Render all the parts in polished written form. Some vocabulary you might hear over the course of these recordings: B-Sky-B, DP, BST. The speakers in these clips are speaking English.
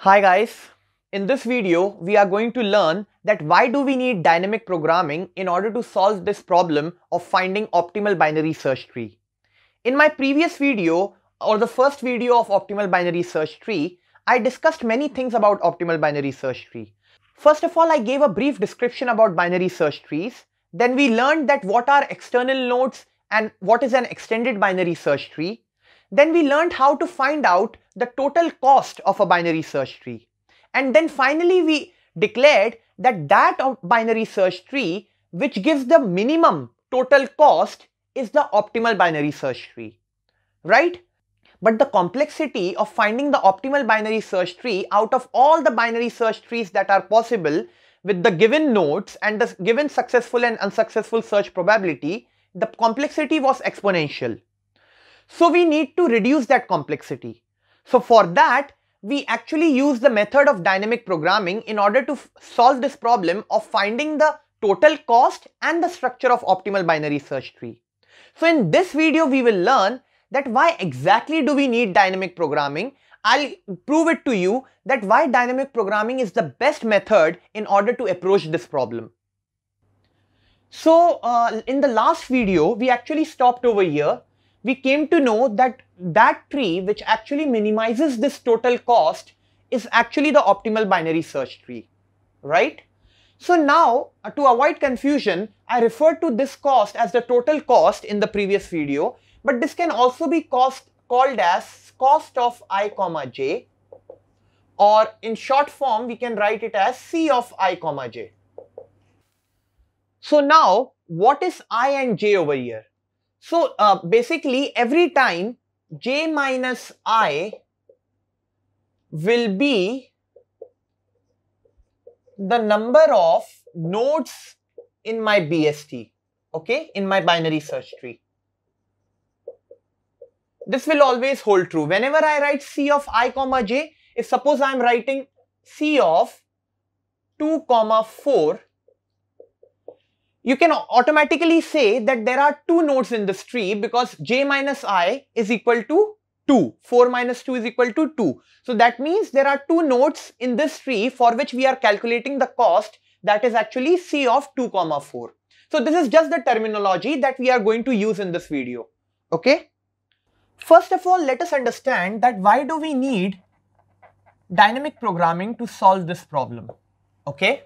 Hi guys, in this video we are going to learn that why do we need dynamic programming in order to solve this problem of finding optimal binary search tree. In my previous video or the first video of optimal binary search tree, I discussed many things about optimal binary search tree. First of all, I gave a brief description about binary search trees. Then we learned that what are external nodes and what is an extended binary search tree. Then we learned how to find out the total cost of a binary search tree. And then finally we declared that binary search tree which gives the minimum total cost is the optimal binary search tree, right? But the complexity of finding the optimal binary search tree out of all the binary search trees that are possible with the given nodes and the given successful and unsuccessful search probability, the complexity was exponential. So we need to reduce that complexity. So for that, we actually use the method of dynamic programming in order to solve this problem of finding the total cost and the structure of optimal binary search tree. So in this video, we will learn that why exactly do we need dynamic programming. I'll prove it to you that why dynamic programming is the best method in order to approach this problem. So in the last video, we actually stopped over here. We came to know that that tree which actually minimizes this total cost is actually the optimal binary search tree, right? So now, to avoid confusion, I referred to this cost as the total cost in the previous video, but this can also be called as cost of I, j, or in short form, we can write it as C of I, j. So now, what is I and j over here? So basically every time j minus I will be the number of nodes in my BST, okay, in my binary search tree. This will always hold true. Whenever I write C of I, j, if suppose I am writing C of 2, 4, you can automatically say that there are two nodes in this tree because j minus I is equal to 2. 4 minus 2 is equal to 2. So that means there are two nodes in this tree for which we are calculating the cost, that is actually C of 2, 4. So this is just the terminology that we are going to use in this video. Okay. First of all, let us understand that why do we need dynamic programming to solve this problem. Okay.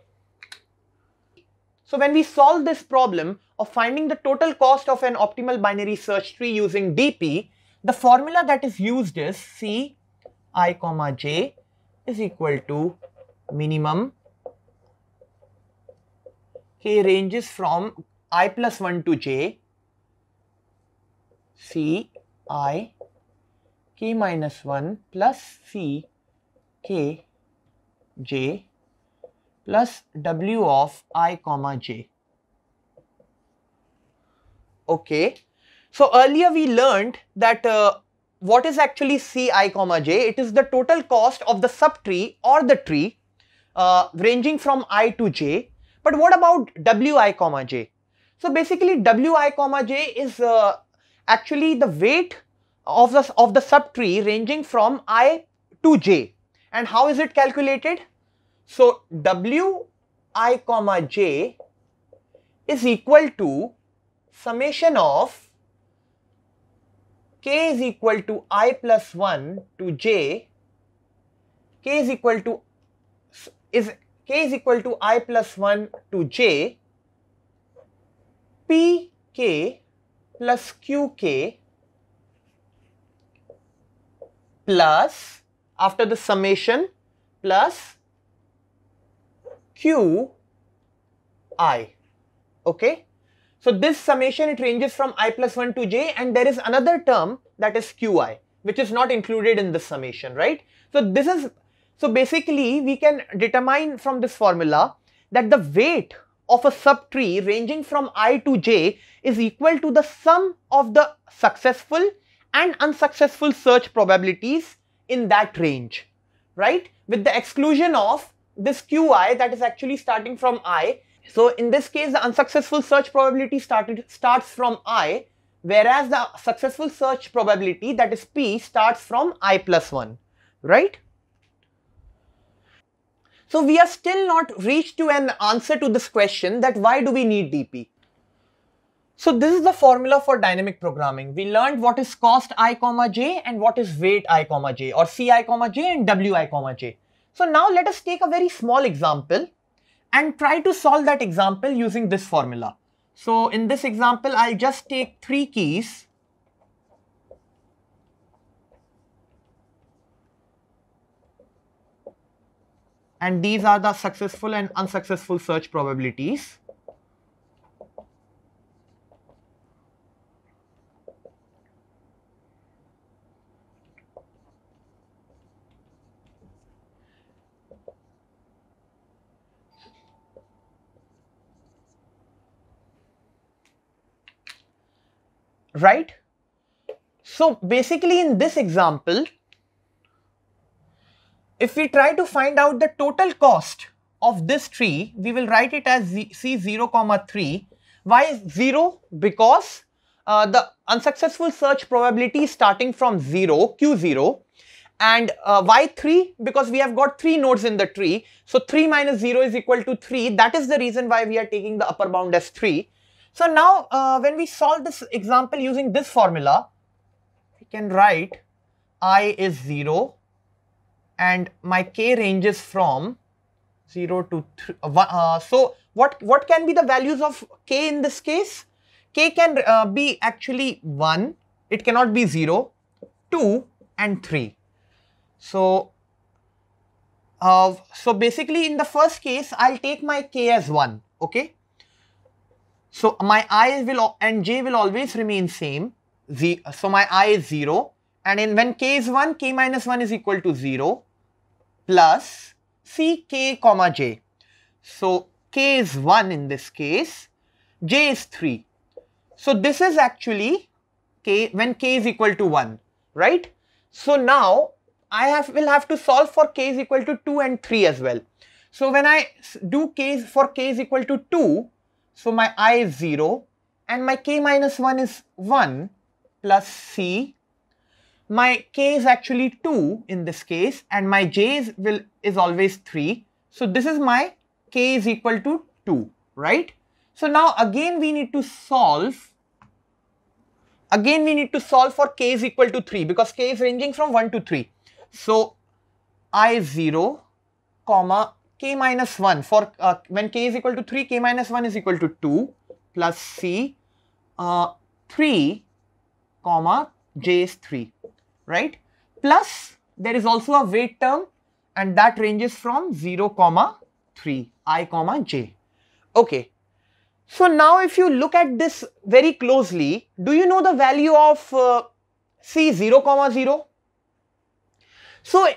So when we solve this problem of finding the total cost of an optimal binary search tree using DP, the formula that is used is C I, j is equal to minimum k ranges from I plus 1 to j, C I k minus 1 plus C k j plus W of I, j. Okay, so earlier we learned that what is actually C I, j? It is the total cost of the subtree or the tree ranging from I to j. But what about W I, j? So basically W I, j is actually the weight of the subtree ranging from I to j. And how is it calculated? So W I, j is equal to summation of k is equal to I plus 1 to j, k is equal to I plus 1 to j, p k plus q k plus, after the summation, plus Q I. Okay, so this summation, it ranges from I plus 1 to j, and there is another term that is Q I, which is not included in this summation, right? So this is, so basically we can determine from this formula that the weight of a subtree ranging from I to j is equal to the sum of the successful and unsuccessful search probabilities in that range, right? With the exclusion of this Qi that is actually starting from I. So in this case, the unsuccessful search probability starts from I, whereas the successful search probability, that is P, starts from I plus 1, right? So we are still not reached to an answer to this question that why do we need DP? So this is the formula for dynamic programming. We learned what is cost I comma j and what is weight I comma j, or C I comma j and W I comma j. So now let us take a very small example and try to solve that example using this formula. So in this example, I'll just take three keys. And these are the successful and unsuccessful search probabilities. Right? So basically in this example, if we try to find out the total cost of this tree, we will write it as C0, 3. Why is 0? Because the unsuccessful search probability is starting from 0, Q0. And why 3? Because we have got 3 nodes in the tree. So 3 minus 0 is equal to 3. That is the reason why we are taking the upper bound as 3. So now when we solve this example using this formula, we can write I is 0 and my k ranges from 0 to 3. So what can be the values of k in this case? K can be actually 1, it cannot be 0, 2 and 3. So, basically in the first case, I'll take my k as 1, okay? So my I will and j will always remain same. So my I is 0, and when k is 1, k minus 1 is equal to 0 plus c k comma j. So k is 1 in this case, j is 3. So this is actually k when k is equal to 1, right? So now I will have to solve for k is equal to 2 and 3 as well. So when I do k for k is equal to 2, so my I is 0 and my k minus 1 is 1 plus c. My k is actually 2 in this case and my j is always 3. So this is my k is equal to 2, right? So now again we need to solve. Again we need to solve for k is equal to 3 because k is ranging from 1 to 3. So I is 0, comma k minus 1 for when k is equal to 3, k minus 1 is equal to 2 plus c 3 comma j is 3, right? Plus there is also a weight term and that ranges from 0, 3 I comma j. Okay, so now if you look at this very closely, do you know the value of C0, 0? So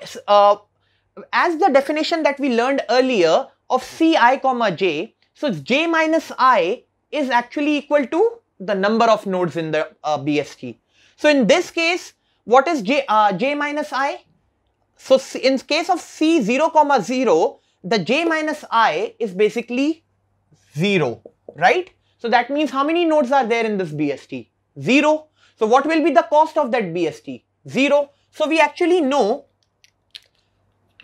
as the definition that we learned earlier of C I comma j, so j minus I is actually equal to the number of nodes in the BST. So in this case, what is j minus I? So in case of C0, 0, the j minus I is basically 0, right? So that means how many nodes are there in this BST? 0. So what will be the cost of that BST? 0. So we actually know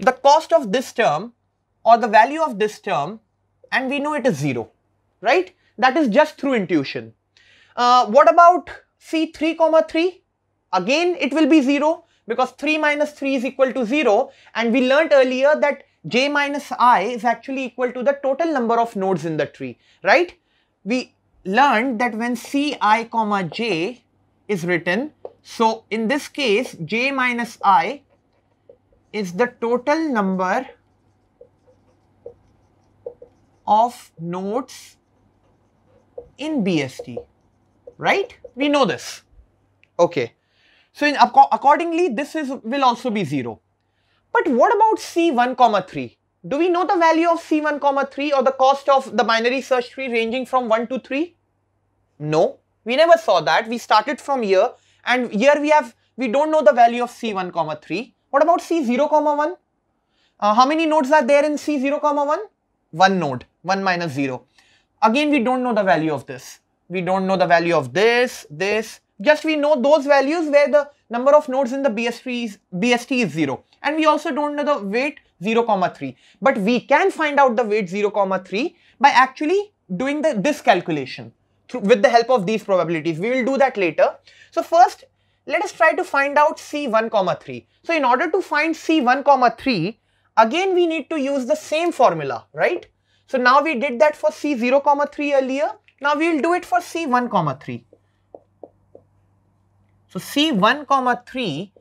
the cost of this term or the value of this term, and we know it is 0, right? That is just through intuition. What about C3, 3? Again, it will be 0 because 3 minus 3 is equal to 0, and we learnt earlier that j minus I is actually equal to the total number of nodes in the tree, right? We learned that when Ci, j is written, so in this case, j minus I is the total number of nodes in BST, right? We know this. Okay. So accordingly, this will also be 0. But what about C1, 3? Do we know the value of C1, 3 or the cost of the binary search tree ranging from 1 to 3? No, we never saw that. We started from here, and here we don't know the value of C1, 3. What about C0, 1? How many nodes are there in C0, 1? 1 node, 1 minus 0. Again, we don't know the value of this. We don't know the value of this, this. Just we know those values where the number of nodes in the BST is 0. and we also don't know the weight 0,3, but we can find out the weight 0,3 by actually doing this calculation with the help of these probabilities. We will do that later. So first, let us try to find out C1,3. So in order to find C1,3, again we need to use the same formula, right? So now we did that for C0,3 earlier. Now we will do it for C1,3. So C1,3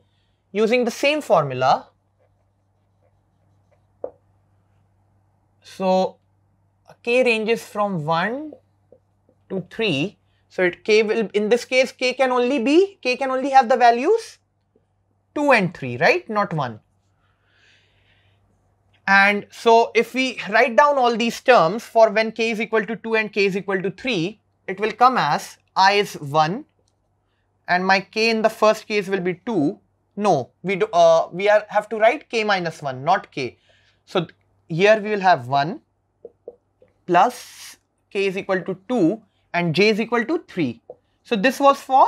using the same formula. So K ranges from 1 to 3. So K can only have the values 2 and 3, right? Not 1. And so if we write down all these terms for when K is equal to 2 and K is equal to 3, it will come as I is 1 and my K in the first case will be 2. No, we have to write K minus 1, not K. So here we will have 1 plus K is equal to 2 and J is equal to 3. So this was for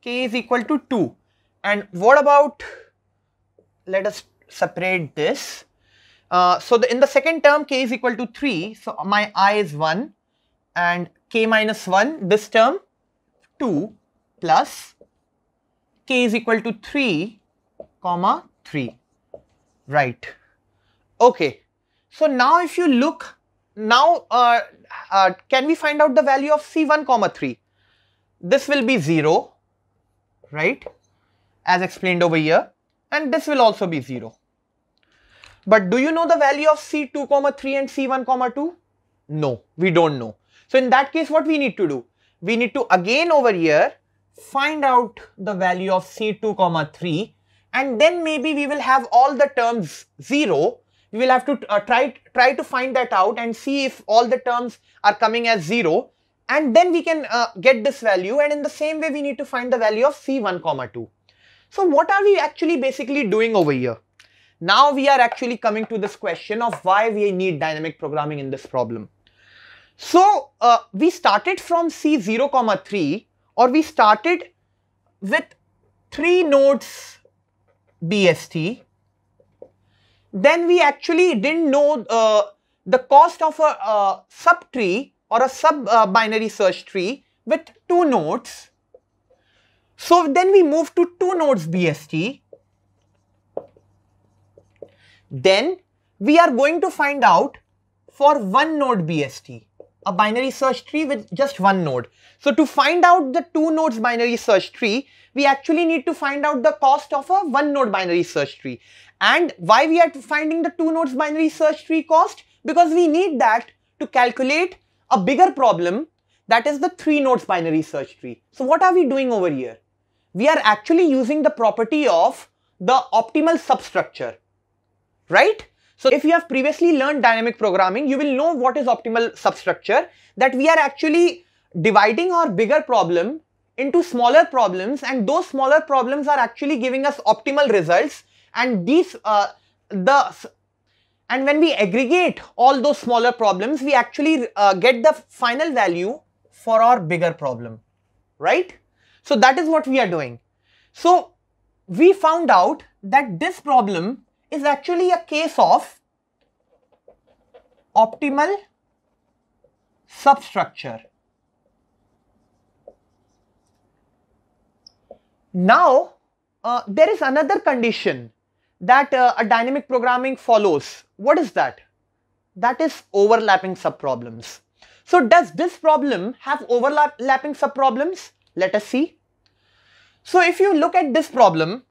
K is equal to 2. And what about, let us separate this. In the second term, K is equal to 3. So my I is 1 and K minus 1, this term 2 plus K is equal to 3,3. Right. Okay. So now if you look, can we find out the value of C1,3? This will be 0, right, as explained over here, and this will also be 0. But do you know the value of C2,3 and C1,2? No, we don't know. So in that case, what we need to do? We need to again over here find out the value of C2,3, and then maybe we will have all the terms 0. We will have to try to find that out and see if all the terms are coming as 0, and then we can get this value, and in the same way we need to find the value of C1,2. So what are we actually basically doing over here? Now we are actually coming to this question of why we need dynamic programming in this problem. So we started from C0,3, or we started with 3 nodes BST. Then we actually didn't know the cost of a subtree or a sub-binary search tree with 2 nodes. So then we moved to 2 nodes BST. Then we are going to find out for 1 node BST, a binary search tree with just 1 node. So to find out the 2 nodes binary search tree, we actually need to find out the cost of a 1 node binary search tree. And why we are finding the 2 nodes binary search tree cost? Because we need that to calculate a bigger problem, that is the 3 nodes binary search tree. So what are we doing over here? We are actually using the property of the optimal substructure, right? So if you have previously learned dynamic programming, you will know what is optimal substructure, that we are actually dividing our bigger problem into smaller problems, and those smaller problems are actually giving us optimal results. And when we aggregate all those smaller problems, we actually get the final value for our bigger problem, right? So that is what we are doing. So we found out that this problem is actually a case of optimal substructure. Now there is another condition that a dynamic programming follows. What is that? That is overlapping subproblems. So does this problem have overlapping subproblems? Let us see. So if you look at this problem,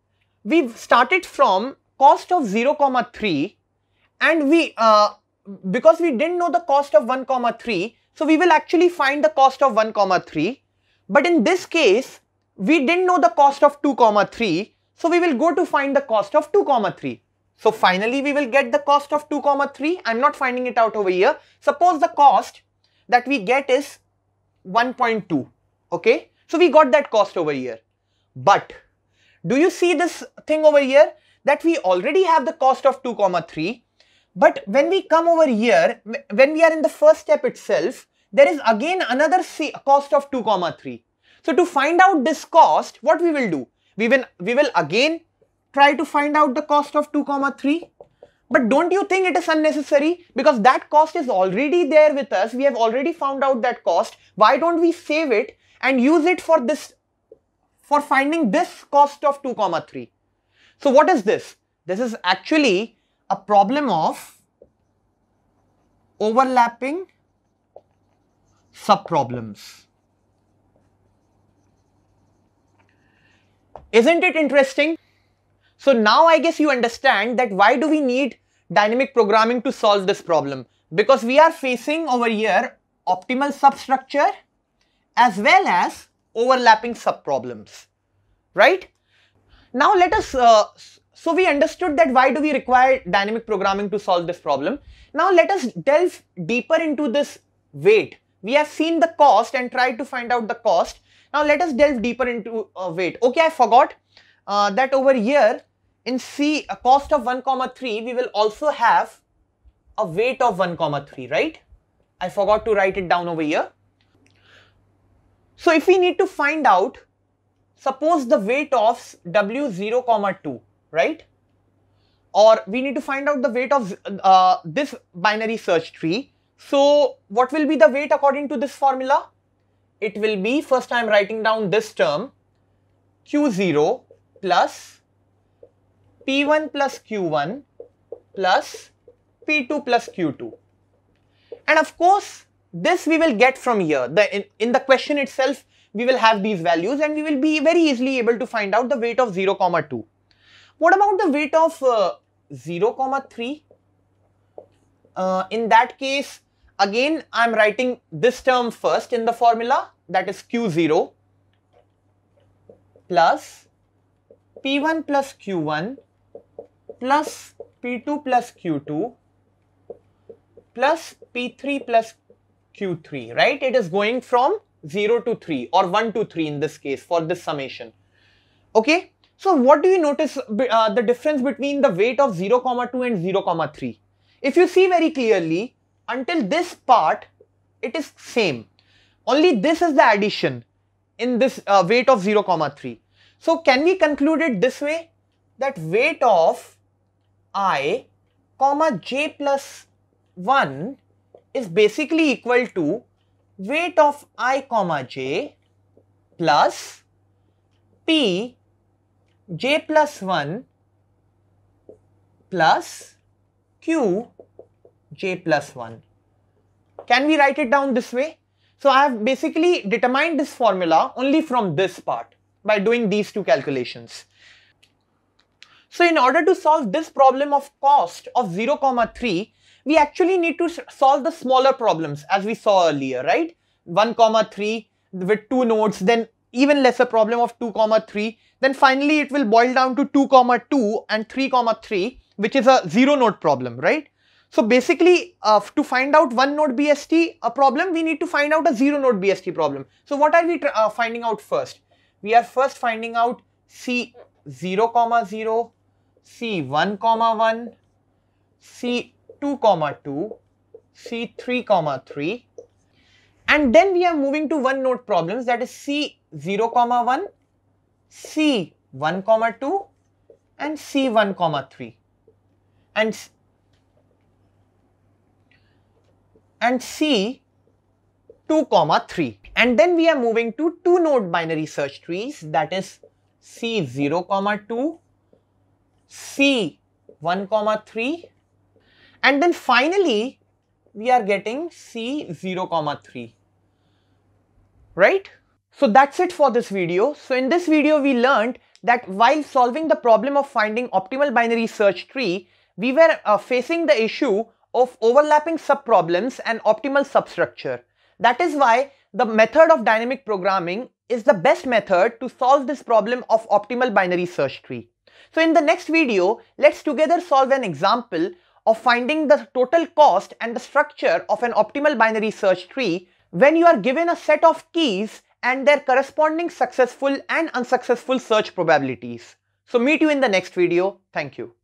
we've started from cost of 0,3, and because we didn't know the cost of 1,3, so we will actually find the cost of 1,3. But in this case, we didn't know the cost of 2,3, so we will go to find the cost of 2,3. So finally we will get the cost of 2,3. I'm not finding it out over here. Suppose the cost that we get is 1.2, okay? So we got that cost over here. But do you see this thing over here, that we already have the cost of 2,3, but when we come over here, when we are in the first step itself, there is again another cost of 2,3. So to find out this cost, what we will do? We will again try to find out the cost of 2, 3. But don't you think it is unnecessary? Because that cost is already there with us. We have already found out that cost. Why don't we save it and use it for this, for finding this cost of 2, 3. So what is this? This is actually a problem of overlapping subproblems. Isn't it interesting? So now I guess you understand that why do we need dynamic programming to solve this problem? Because we are facing over here optimal substructure as well as overlapping subproblems, right? Now let us, so we understood that why do we require dynamic programming to solve this problem. Now let us delve deeper into this weight. We have seen the cost and tried to find out the cost. Now let us delve deeper into weight. Okay, I forgot that over here in C, a cost of 1, 3, we will also have a weight of 1, 3, right? I forgot to write it down over here. So if we need to find out, suppose the weight of W0, 2, right? Or we need to find out the weight of this binary search tree. So what will be the weight according to this formula? It will be, first I am writing down this term, Q0 plus P1 plus Q1 plus P2 plus Q2. And of course, this we will get from here. In the question itself, we will have these values and we will be very easily able to find out the weight of 0, 2. What about the weight of 0, 3? In that case, again, I am writing this term first in the formula, that is Q0 plus P1 plus Q1 plus P2 plus Q2 plus P3 plus Q3, right? It is going from 0 to 3 or 1 to 3 in this case for this summation. Okay. So what do you notice the difference between the weight of 0, 2 and 0, 3? If you see very clearly, until this part, it is same. Only this is the addition in this weight of 0, 3. So can we conclude it this way, that weight of i, j plus 1 is basically equal to weight of i, j plus p j plus 1 plus q j plus 1. Can we write it down this way? So I have basically determined this formula only from this part by doing these two calculations. So in order to solve this problem of cost of 0, 3, we actually need to solve the smaller problems as we saw earlier, right? 1, 3 with 2 nodes, then even lesser problem of 2, 3. Then finally it will boil down to 2, 2 and 3, 3, which is a 0 node problem, right? So basically to find out 1 node BST a problem, we need to find out a 0 node BST problem. So what are we finding out first? We are first finding out C0, 0, C1, 1, C2, 2, C3, 3, and then we are moving to 1 node problems, that is C0, 1, C1, 2 and C1, 3, and C2, 3, and then we are moving to 2 node binary search trees, that is C0, 2, C1, 3, and then finally we are getting C0, 3, right? So that's it for this video. So in this video we learned that while solving the problem of finding optimal binary search tree, we were facing the issue of overlapping subproblems and optimal substructure. That is why the method of dynamic programming is the best method to solve this problem of optimal binary search tree. So in the next video, let's together solve an example of finding the total cost and the structure of an optimal binary search tree when you are given a set of keys and their corresponding successful and unsuccessful search probabilities. So meet you in the next video. Thank you.